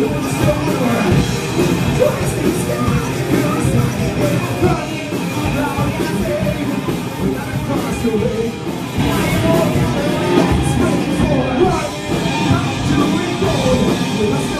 Let's go.